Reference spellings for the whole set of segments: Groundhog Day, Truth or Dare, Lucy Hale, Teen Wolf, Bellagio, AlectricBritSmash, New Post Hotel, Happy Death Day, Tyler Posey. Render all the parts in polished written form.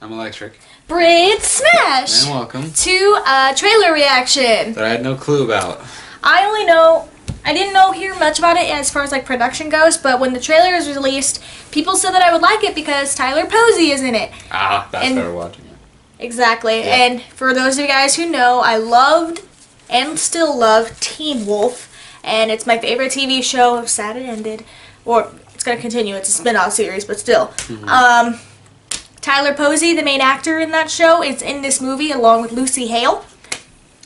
I'm Electric. Brit Smash! And welcome to a trailer reaction that I had no clue about. I didn't hear much about it as far as like production goes, but when the trailer was released, people said that I would like it because Tyler Posey is in it. Ah, that's better watching it. Exactly. Yeah. And for those of you guys who know, I loved and still love Teen Wolf, and it's my favorite TV show. I'm sad it ended. Or it's going to continue. It's a spin-off series, but still. Mm-hmm. Tyler Posey, the main actor in that show, is in this movie along with Lucy Hale.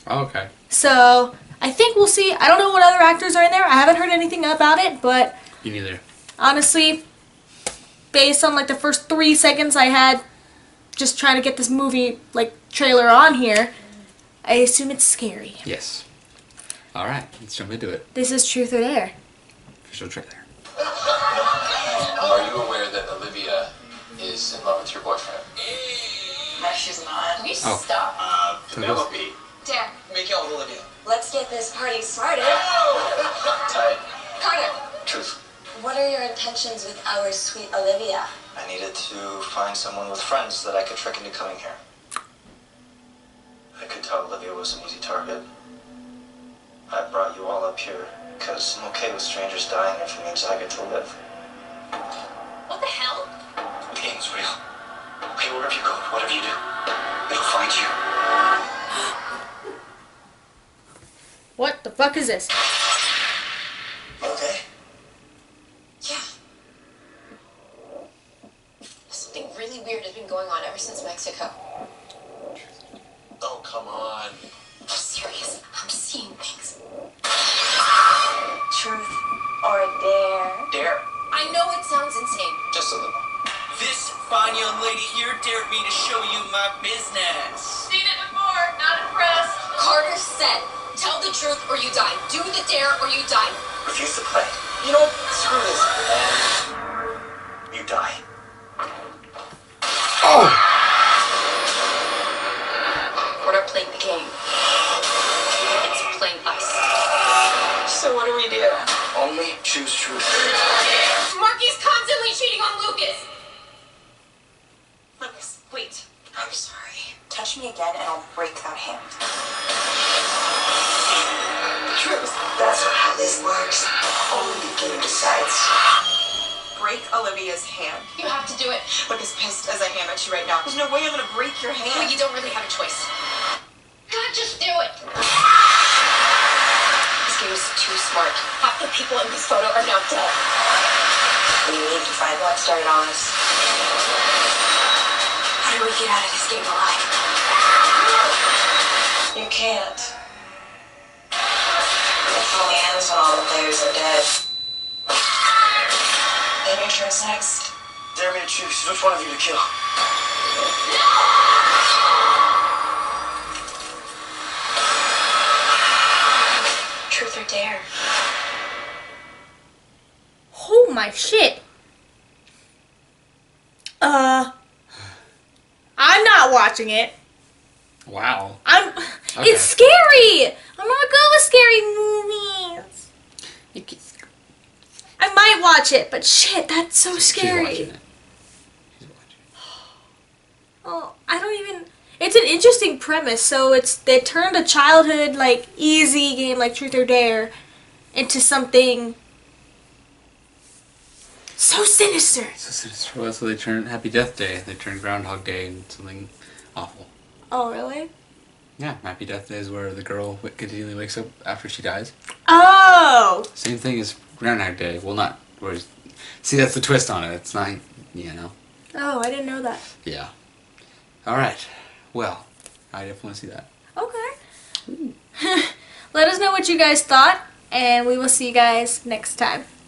Okay. So I think we'll see. I don't know what other actors are in there. I haven't heard anything about it, but me neither. Honestly, based on like the first 3 seconds I had just trying to get this movie like trailer on here, I assume it's scary. Yes. All right, let's jump into it. This is Truth or Dare. Official trailer. Are you aware that Olivia is in love with your boyfriend? No, she's not. We stop. Penelope. Dare. Make out with Olivia. Let's get this party started. Tight. Carter. Truth. What are your intentions with our sweet Olivia? I needed to find someone with friends that I could trick into coming here. I could tell Olivia was an easy target. I brought you all up here because I'm okay with strangers dying if it means I get to live. What the hell? The game's real. Okay, wherever you go, whatever you do, it'll find you. What the fuck is this? Okay. Yeah. Something really weird has been going on ever since Mexico. Oh, come on. I'm serious. I'm seeing things. Truth or dare? Dare. I know it sounds insane. Just a little. This fine young lady here dared me to show you my business. Seen it before. Not impressed. Carter said, tell the truth or you die. Do the dare or you die. Refuse to play. You know, screw this. And you die. Oh! We're not playing the game. It's playing us. So what do we do? Only choose truth. Marky's constantly cheating on Lucas. Lucas, wait. I'm sorry. Touch me again and I'll break that hand. Truth. That's not how this works. Only the game decides. Break Olivia's hand. You have to do it. Look as pissed as I am at you right now. There's no way I'm gonna break your hand. Well, you don't really have a choice. God, just do it. This game is too smart. Half the people in this photo are now dead. We need to find what started all this. How do we get out of this game alive? You can't. When all the players are dead. Dare me to choose next. Dare me to choose which one of you to kill. No! Truth or dare? Oh my shit. I'm not watching it. Wow. It's scary! I'm not good with scary movies. I might watch it, but shit, that's so scary. She's watching it. She's watching it. Oh, I don't even... It's an interesting premise, so they turned a childhood, like, easy game like Truth or Dare into something so sinister. So sinister. Well, that's what they turned Happy Death Day. They turned Groundhog Day into something awful. Oh, really? Yeah, Happy Death Day is where the girl continually wakes up after she dies. Oh! Same thing as Groundhog Day. Well, not... See, that's the twist on it. It's not, you know. Oh, I didn't know that. Yeah. Alright. Well, I definitely want to see that. Okay. Let us know what you guys thought, and we will see you guys next time.